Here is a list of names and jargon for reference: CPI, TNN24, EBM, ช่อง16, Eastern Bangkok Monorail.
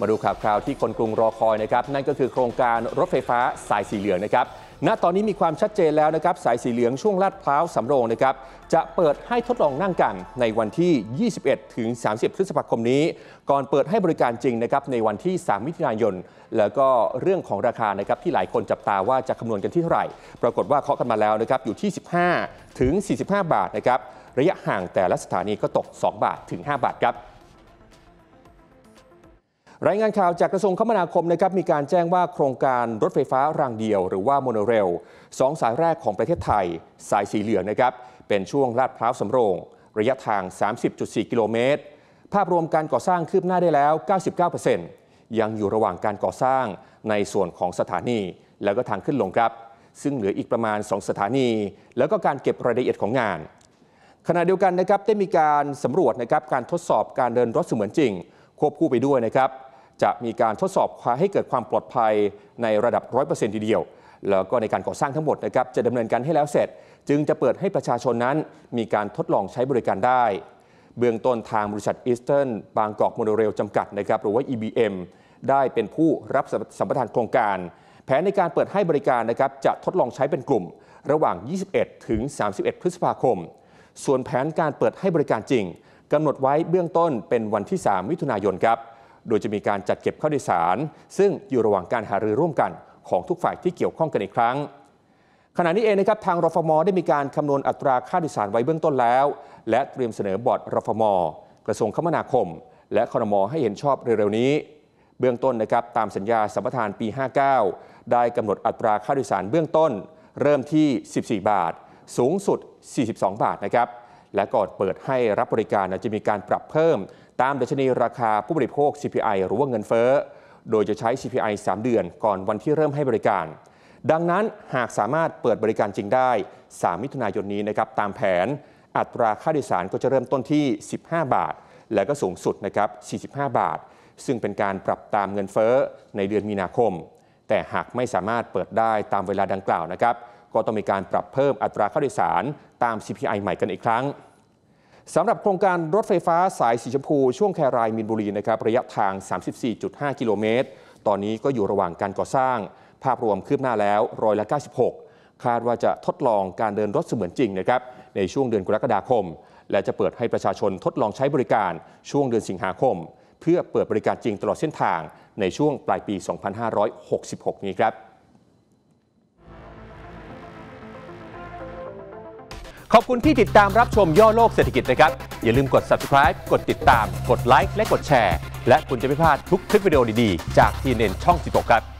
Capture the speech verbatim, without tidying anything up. มาดูข่าวคราวที่คนกรุงรอคอยนะครับนั่นก็คือโครงการรถไฟฟ้าสายสีเหลืองนะครับณตอนนี้มีความชัดเจนแล้วนะครับสายสีเหลืองช่วงลาดพร้าวสำโรงนะครับจะเปิดให้ทดลองนั่งกันในวันที่ ยี่สิบเอ็ดถึงสามสิบ พฤษภาคมนี้ก่อนเปิดให้บริการจริงนะครับในวันที่ สามมิถุนายนแล้วก็เรื่องของราคานะครับที่หลายคนจับตาว่าจะคำนวณกันที่เท่าไหร่ปรากฏว่าเคาะกันมาแล้วนะครับอยู่ที่ สิบห้าถึงสี่สิบห้าบาทนะครับระยะห่างแต่ละสถานีก็ตก สองบาทถึงห้าบาทครับรายงานข่าวจากกระทรวงคมนาคมนะครับมีการแจ้งว่าโครงการรถไฟฟ้ารางเดียวหรือว่าโมโนเรลสองสายแรกของประเทศไทยสายสีเหลืองนะครับเป็นช่วงลาดพร้าวสำโรงระยะทาง สามสิบจุดสี่กิโลเมตรภาพรวมการก่อสร้างคืบหน้าได้แล้ว เก้าสิบเก้าเปอร์เซ็นต์ ยังอยู่ระหว่างการก่อสร้างในส่วนของสถานีแล้วก็ทางขึ้นลงครับซึ่งเหลืออีกประมาณสองสถานีแล้วก็การเก็บรายละเอียดของงานขณะเดียวกันนะครับได้มีการสำรวจนะครับการทดสอบการเดินรถเสมือนจริงควบคู่ไปด้วยนะครับจะมีการทดสอบให้เกิดความปลอดภัยในระดับ ร้อยเปอร์เซ็นต์ ทีเดียวแล้วก็ในการก่อสร้างทั้งหมดนะครับจะดำเนินการให้แล้วเสร็จจึงจะเปิดให้ประชาชนนั้นมีการทดลองใช้บริการได้เบื้องต้นทางบริษัทอีสเทิร์นบางกอกโมโนเรลจำกัดนะครับหรือว่า อี บี เอ็ม ได้เป็นผู้รับสัมปทานโครงการแผนในการเปิดให้บริการนะครับจะทดลองใช้เป็นกลุ่มระหว่าง ยี่สิบเอ็ดถึงสามสิบเอ็ด พฤษภาคมส่วนแผนการเปิดให้บริการจริงกำหนดไว้เบื้องต้นเป็นวันที่ สามมิถุนายนครับโดยจะมีการจัดเก็บข้าวโดยสารซึ่งอยู่ระหว่างการหารือร่วมกันของทุกฝ่ายที่เกี่ยวข้องกันอีกครั้งขณะนี้เองนะครับทางรฟม.ได้มีการคำนวณอัตราค่าโดยสารไว้เบื้องต้นแล้วและเตรียมเสนอบอร์ดรฟม.กระทรวงคมนาคมและครม.ให้เห็นชอบเร็วๆนี้เบื้องต้นนะครับตามสัญญาสัมปทานปี ห้าเก้าได้กำหนดอัตราค่าโดยสารเบื้องต้นเริ่มที่ สิบสี่บาทสูงสุด สี่สิบสองบาทนะครับและก่อนเปิดให้รับบริการจะมีการปรับเพิ่มตามดัชนีราคาผู้บริโภค ซี พี ไอ หรือว่าเงินเฟ้อโดยจะใช้ ซี พี ไอ สามเดือนก่อนวันที่เริ่มให้บริการดังนั้นหากสามารถเปิดบริการจริงได้สามมิถุนายนนี้นะครับตามแผนอัตราค่าโดยสารก็จะเริ่มต้นที่สิบห้าบาทและก็สูงสุดนะครับสี่สิบห้าบาทซึ่งเป็นการปรับตามเงินเฟ้อในเดือนมีนาคมแต่หากไม่สามารถเปิดได้ตามเวลาดังกล่าวนะครับก็ต้องมีการปรับเพิ่มอัตราค่าโดยสารตาม ซี พี ไอ ใหม่กันอีกครั้งสำหรับโครงการรถไฟฟ้าสายสีชมพูช่วงแครายมีนบุรีนะครับระยะทาง สามสิบสี่จุดห้ากิโลเมตรตอนนี้ก็อยู่ระหว่างการก่อสร้างภาพรวมคืบหน้าแล้วร้อยละเก้าสิบหกคาดว่าจะทดลองการเดินรถเสมือนจริงนะครับในช่วงเดือนกรกฎาคมและจะเปิดให้ประชาชนทดลองใช้บริการช่วงเดือนสิงหาคมเพื่อเปิดบริการจริงตลอดเส้นทางในช่วงปลายปี สองพันห้าร้อยหกสิบหก นี้ครับขอบคุณที่ติดตามรับชมย่อโลกเศรษฐกิจนะครับอย่าลืมกด ซับสไครบ์ กดติดตามกดไลค์และกดแชร์และคุณจะไม่พลาดทุกคลิปวิดีโอดีๆจากที เอ็น เอ็นช่อง สิบหกครับ